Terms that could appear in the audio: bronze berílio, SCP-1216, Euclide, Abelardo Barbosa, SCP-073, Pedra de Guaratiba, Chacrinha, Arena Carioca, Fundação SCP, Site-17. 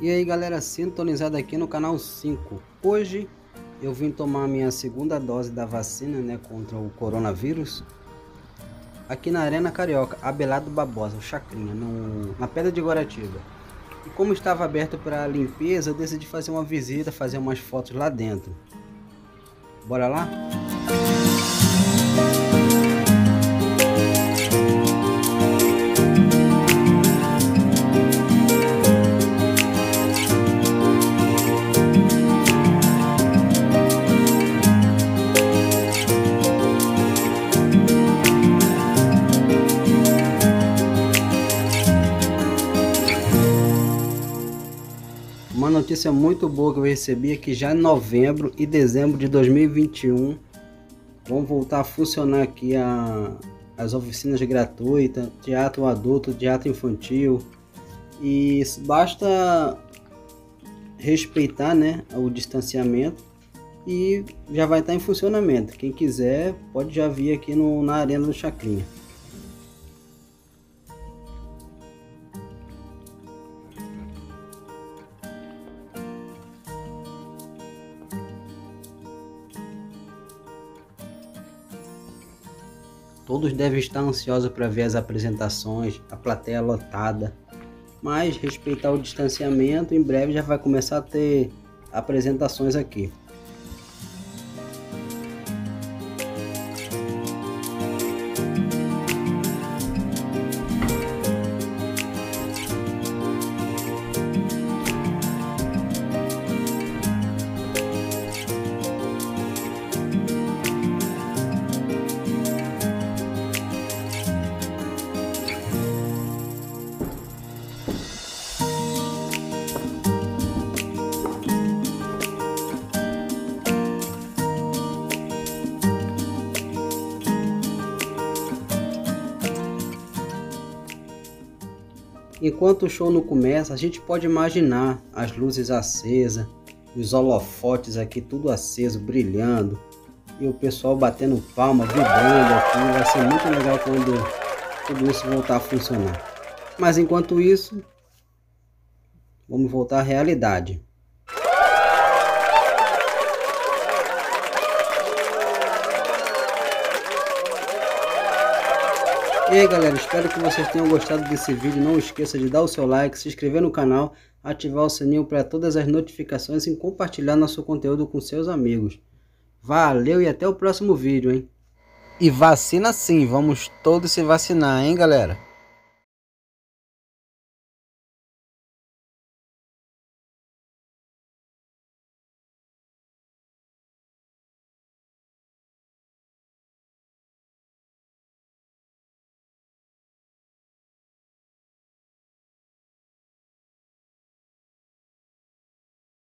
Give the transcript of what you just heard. E aí galera, sintonizado aqui no canal 5. Hoje eu vim tomar minha segunda dose da vacina, né, contra o coronavírus, aqui na Arena Carioca, Abelardo Barbosa, o Chacrinha, na Pedra de Guaratiba. E como estava aberto para limpeza, eu decidi fazer uma visita, fazer umas fotos lá dentro. Bora lá? Uma notícia muito boa que eu recebi é que já em novembro e dezembro de 2021 vão voltar a funcionar aqui as oficinas gratuitas, teatro adulto, teatro infantil, e basta respeitar, né, o distanciamento e já vai estar em funcionamento. Quem quiser pode já vir aqui na Arena do Chacrinha. Todos devem estar ansiosos para ver as apresentações, a plateia lotada, mas respeitar o distanciamento, em breve já vai começar a ter apresentações aqui. Enquanto o show não começa, a gente pode imaginar as luzes acesas, os holofotes aqui tudo aceso, brilhando, e o pessoal batendo palma, vibrando aqui. Vai ser muito legal quando tudo isso voltar a funcionar. Mas enquanto isso, vamos voltar à realidade. E aí galera, espero que vocês tenham gostado desse vídeo. Não esqueça de dar o seu like, se inscrever no canal, ativar o sininho para todas as notificações e compartilhar nosso conteúdo com seus amigos. Valeu e até o próximo vídeo, hein? E vacina sim, vamos todos se vacinar, hein galera?